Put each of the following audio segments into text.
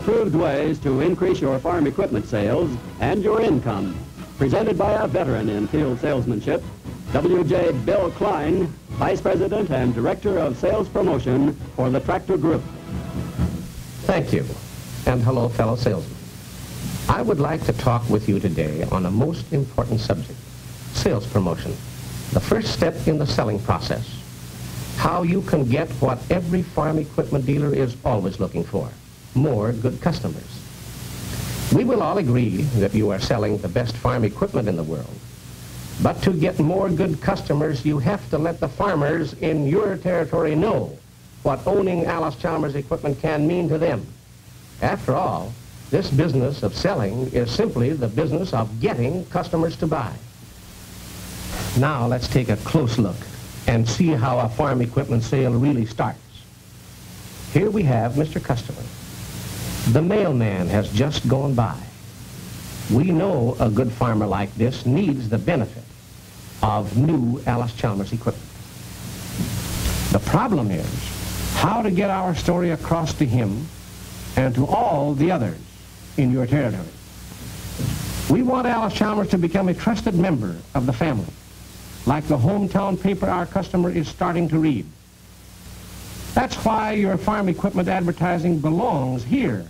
approved ways to increase your farm equipment sales and your income. Presented by a veteran in field salesmanship, W.J. Bill Klein, Vice President and Director of Sales Promotion for the Tractor Group. Thank you, and hello, fellow salesmen. I would like to talk with you today on a most important subject, sales promotion, the first step in the selling process, how you can get what every farm equipment dealer is always looking for, more good customers. We will all agree that you are selling the best farm equipment in the world, but to get more good customers, you have to let the farmers in your territory know what owning Allis-Chalmers equipment can mean to them. After all, this business of selling is simply the business of getting customers to buy. Now let's take a close look and see how a farm equipment sale really starts. Here we have Mr. Customer. The mailman has just gone by. We know a good farmer like this needs the benefit of new Allis-Chalmers equipment. The problem is how to get our story across to him and to all the others in your territory. We want Allis-Chalmers to become a trusted member of the family, like the hometown paper our customer is starting to read. That's why your farm equipment advertising belongs here,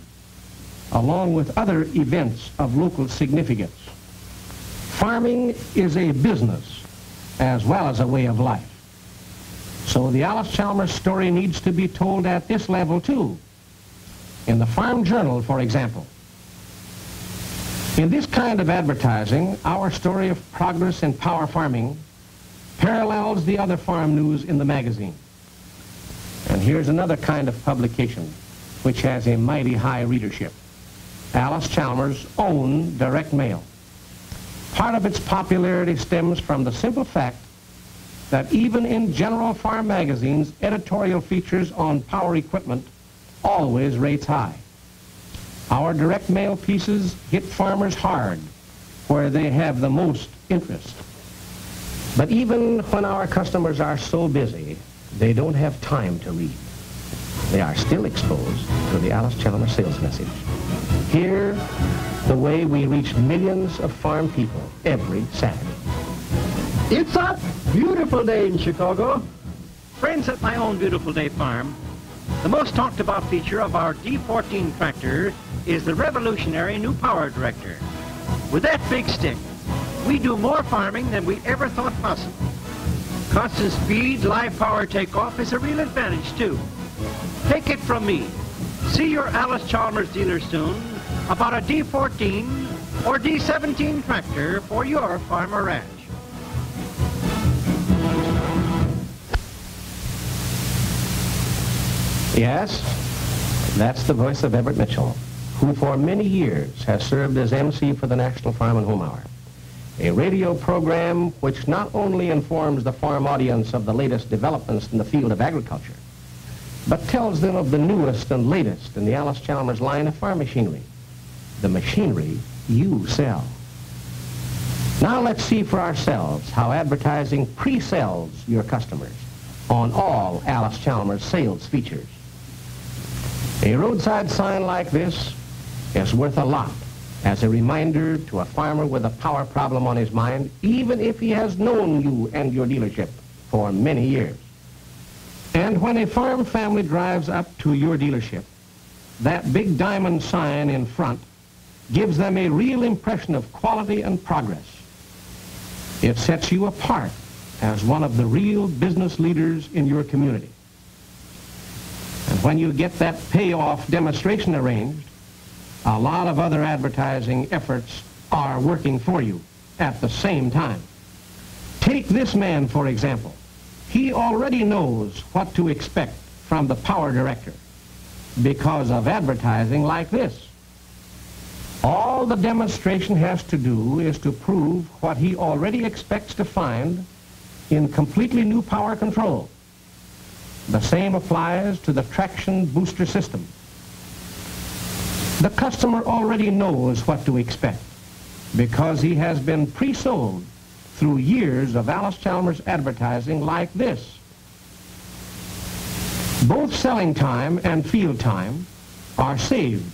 along with other events of local significance. Farming is a business as well as a way of life. So the Allis-Chalmers story needs to be told at this level too. In the Farm Journal, for example. In this kind of advertising, our story of progress in power farming parallels the other farm news in the magazine. And here's another kind of publication which has a mighty high readership. Allis-Chalmers' own direct mail. Part of its popularity stems from the simple fact that even in general farm magazines, editorial features on power equipment always rates high. Our direct mail pieces hit farmers hard where they have the most interest. But even when our customers are so busy, they don't have time to read. They are still exposed to the Allis-Chalmers sales message. Here, the way we reach millions of farm people every Saturday. It's a beautiful day in Chicago. Friends at my own Beautiful Day Farm, the most talked about feature of our D14 tractor is the revolutionary new Power Director. With that big stick, we do more farming than we ever thought possible. Constant speed, live power takeoff is a real advantage too. Take it from me. See your Allis-Chalmers dealer soon about a D14 or D17 tractor for your farm or ranch. Yes, that's the voice of Everett Mitchell, who for many years has served as MC for the National Farm and Home Hour, a radio program which not only informs the farm audience of the latest developments in the field of agriculture, but tells them of the newest and latest in the Allis-Chalmers line of farm machinery, the machinery you sell. Now let's see for ourselves how advertising pre-sells your customers on all Allis-Chalmers sales features. A roadside sign like this is worth a lot as a reminder to a farmer with a power problem on his mind, even if he has known you and your dealership for many years. And when a farm family drives up to your dealership, that big diamond sign in front gives them a real impression of quality and progress. It sets you apart as one of the real business leaders in your community. And when you get that payoff demonstration arranged, a lot of other advertising efforts are working for you at the same time. Take this man, for example. He already knows what to expect from the Power Director because of advertising like this. All the demonstration has to do is to prove what he already expects to find in completely new power control. The same applies to the traction booster system. The customer already knows what to expect because he has been pre-sold through years of Allis-Chalmers advertising like this. Both selling time and field time are saved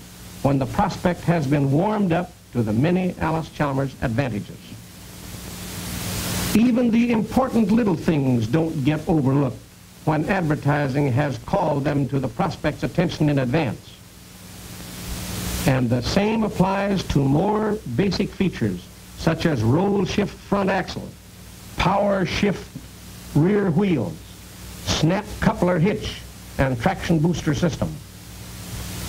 when the prospect has been warmed up to the many Allis-Chalmers advantages. Even the important little things don't get overlooked when advertising has called them to the prospect's attention in advance. And the same applies to more basic features, such as roll shift front axle, power shift rear wheels, snap coupler hitch, and traction booster system.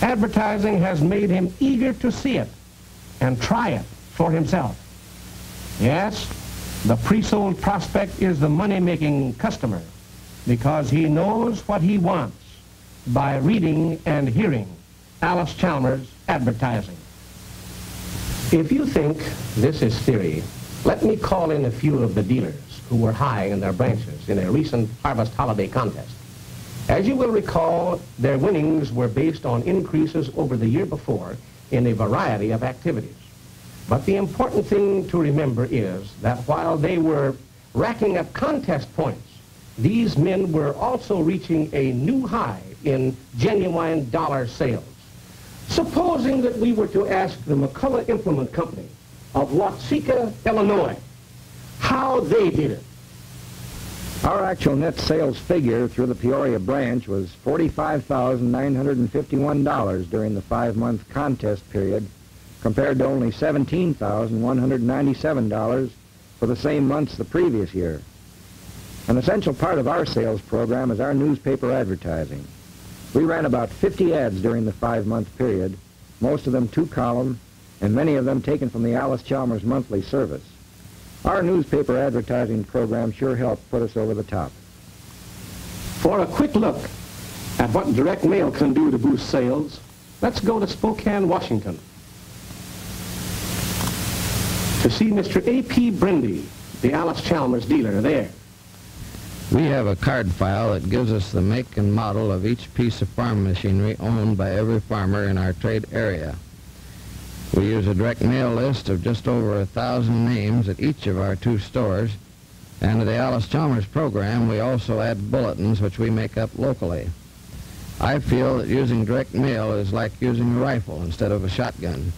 Advertising has made him eager to see it and try it for himself. Yes, the pre-sold prospect is the money-making customer because he knows what he wants by reading and hearing Allis-Chalmers advertising. If you think this is theory, let me call in a few of the dealers who were high in their branches in a recent harvest holiday contest. As you will recall, their winnings were based on increases over the year before in a variety of activities. But the important thing to remember is that while they were racking up contest points, these men were also reaching a new high in genuine dollar sales. Supposing that we were to ask the McCulloch Implement Company of Watsika, Illinois, how they did it. Our actual net sales figure through the Peoria branch was $45,951 during the 5-month contest period, compared to only $17,197 for the same months the previous year. An essential part of our sales program is our newspaper advertising. We ran about 50 ads during the 5-month period, most of them 2-column, and many of them taken from the Allis-Chalmers monthly service. Our newspaper advertising program sure helped put us over the top. For a quick look at what direct mail can do to boost sales, let's go to Spokane, Washington, to see Mr. A.P. Brindy, the Allis-Chalmers dealer there. We have a card file that gives us the make and model of each piece of farm machinery owned by every farmer in our trade area. We use a direct mail list of just over 1,000 names at each of our 2 stores, and to the Allis-Chalmers program we also add bulletins which we make up locally. I feel that using direct mail is like using a rifle instead of a shotgun.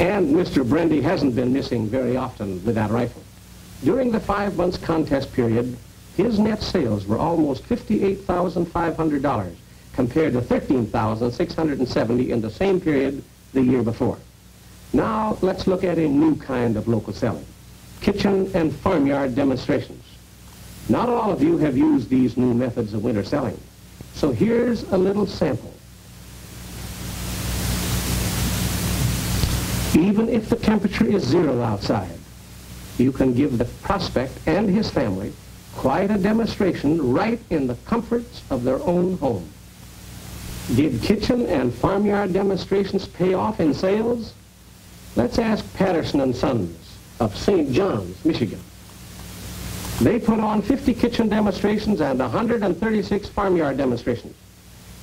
And Mr. Brindy hasn't been missing very often with that rifle. During the 5 months contest period, his net sales were almost $58,500 compared to $13,670 in the same period the year before. Now let's look at a new kind of local selling, kitchen and farmyard demonstrations. Not all of you have used these new methods of winter selling, so here's a little sample. Even if the temperature is 0 outside, you can give the prospect and his family quite a demonstration right in the comforts of their own home. Did kitchen and farmyard demonstrations pay off in sales? Let's ask Patterson and Sons of St. John's, Michigan. They put on 50 kitchen demonstrations and 136 farmyard demonstrations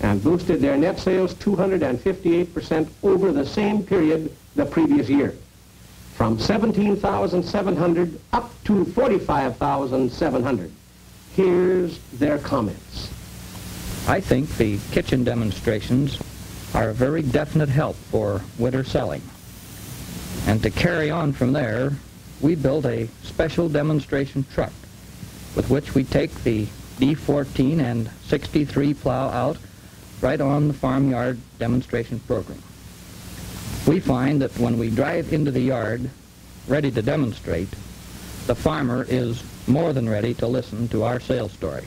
and boosted their net sales 258% over the same period the previous year, from $17,700 up to $45,700. Here's their comments. I think the kitchen demonstrations are a very definite help for winter selling. And to carry on from there, we built a special demonstration truck with which we take the D14 and 63 plow out right on the farmyard demonstration program. We find that when we drive into the yard ready to demonstrate, the farmer is more than ready to listen to our sales story.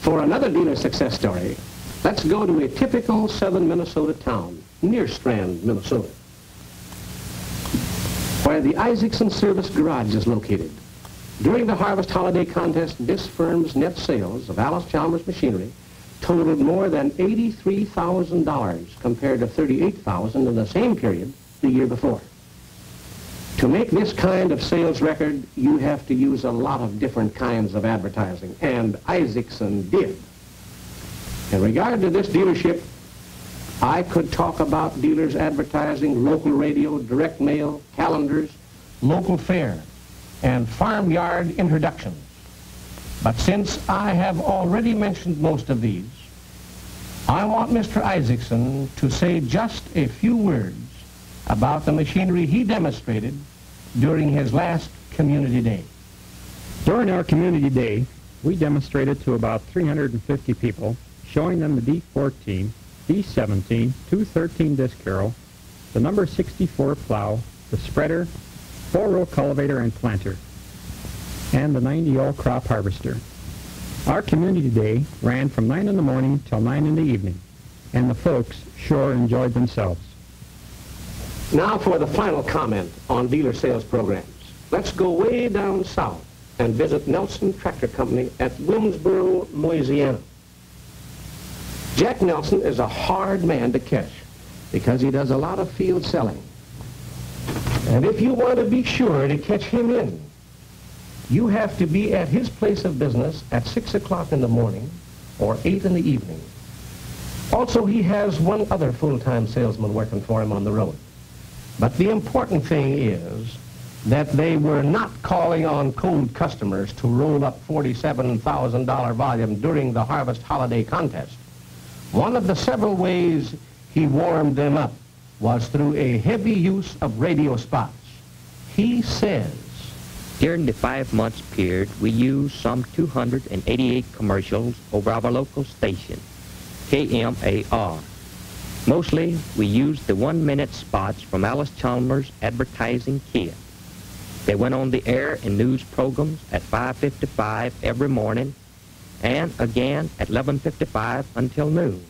For another dealer success story, let's go to a typical southern Minnesota town near Strand, Minnesota, where the Isaacson Service Garage is located. During the harvest holiday contest, this firm's net sales of Allis-Chalmers machinery totaled more than $83,000 compared to $38,000 in the same period the year before. To make this kind of sales record, you have to use a lot of different kinds of advertising, and Isaacson did. In regard to this dealership, I could talk about dealers advertising, local radio, direct mail, calendars, local fair, and farmyard introductions. But since I have already mentioned most of these, I want Mr. Isaacson to say just a few words about the machinery he demonstrated during his last community day. During our community day, we demonstrated to about 350 people, showing them the D14, D-17, 213 disc harrow, the number 64 plow, the spreader, four-row cultivator and planter, and the 90-all crop harvester. Our community day ran from 9 in the morning till 9 in the evening, and the folks sure enjoyed themselves. Now for the final comment on dealer sales programs. Let's go way down south and visit Nelson Tractor Company at Bloomsboro, Louisiana. Jack Nelson is a hard man to catch because he does a lot of field selling. And if you want to be sure to catch him in, you have to be at his place of business at 6 o'clock in the morning or 8 in the evening. Also, he has one other full-time salesman working for him on the road. But the important thing is that they were not calling on cold customers to roll up $47,000 volume during the harvest holiday contest. One of the several ways he warmed them up was through a heavy use of radio spots. He says, during the 5 months period, we used some 288 commercials over our local station, KMAR. Mostly, we used the 1-minute spots from Allis-Chalmers advertising kit. They went on the air and news programs at 5:55 every morning and again at 11:55 until noon.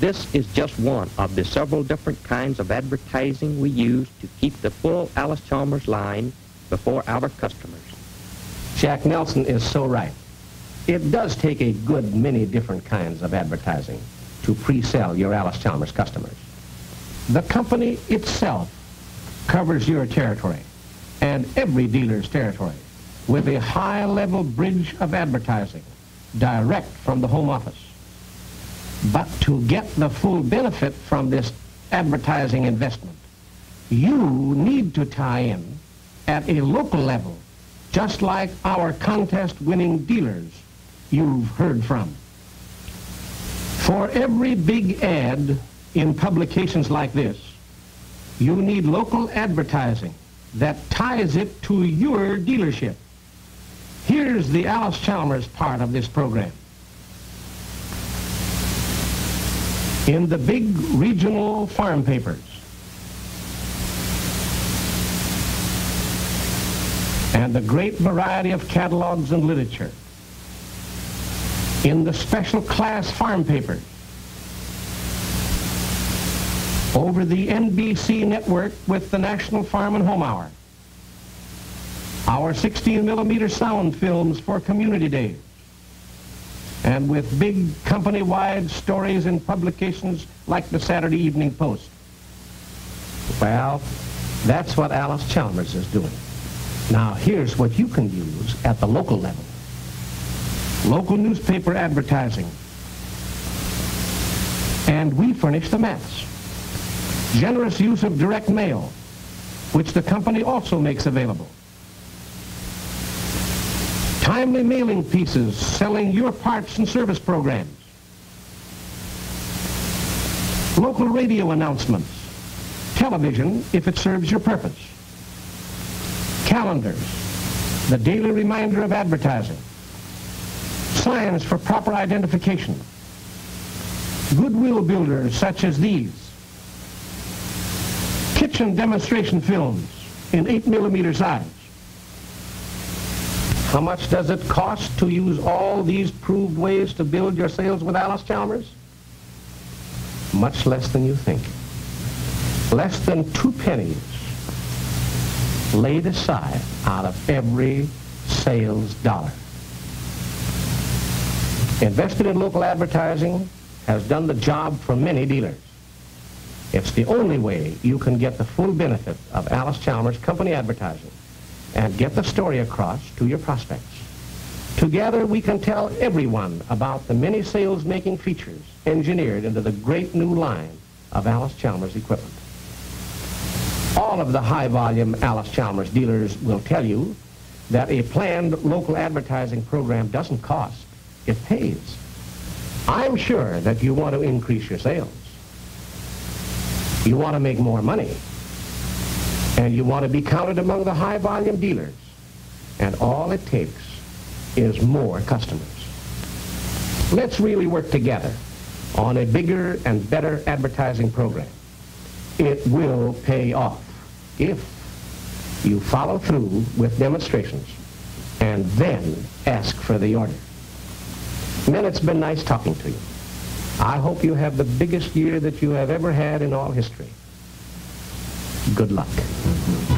This is just one of the several different kinds of advertising we use to keep the full Allis-Chalmers line before our customers. Jack Nelson is so right. It does take a good many different kinds of advertising to pre-sell your Allis-Chalmers customers. The company itself covers your territory and every dealer's territory with a high-level bridge of advertising direct from the home office. But to get the full benefit from this advertising investment, you need to tie in at a local level, just like our contest-winning dealers you've heard from. For every big ad in publications like this, you need local advertising that ties it to your dealership. Here's the Allis-Chalmers part of this program. In the big regional farm papers and the great variety of catalogs and literature, in the special class farm papers, over the NBC network with the National Farm and Home Hour, our 16mm sound films for community days, and with big company-wide stories in publications like the Saturday Evening Post. Well, that's what Allis-Chalmers is doing. Now, here's what you can use at the local level. Local newspaper advertising. And we furnish the maps. Generous use of direct mail, which the company also makes available. Timely mailing pieces selling your parts and service programs. Local radio announcements. Television, if it serves your purpose. Calendars, the daily reminder of advertising. Signs for proper identification. Goodwill builders such as these. Kitchen demonstration films in 8mm size. How much does it cost to use all these proved ways to build your sales with Allis-Chalmers? Much less than you think. Less than 2 pennies laid aside out of every sales dollar. Invested in local advertising has done the job for many dealers. It's the only way you can get the full benefit of Allis-Chalmers company advertising and get the story across to your prospects. Together we can tell everyone about the many sales-making features engineered into the great new line of Allis-Chalmers equipment. All of the high-volume Allis-Chalmers dealers will tell you that a planned local advertising program doesn't cost. It pays. I'm sure that you want to increase your sales. You want to make more money. And you want to be counted among the high-volume dealers. And all it takes is more customers. Let's really work together on a bigger and better advertising program. It will pay off if you follow through with demonstrations and then ask for the order. Men, it's been nice talking to you. I hope you have the biggest year that you have ever had in all history. Good luck.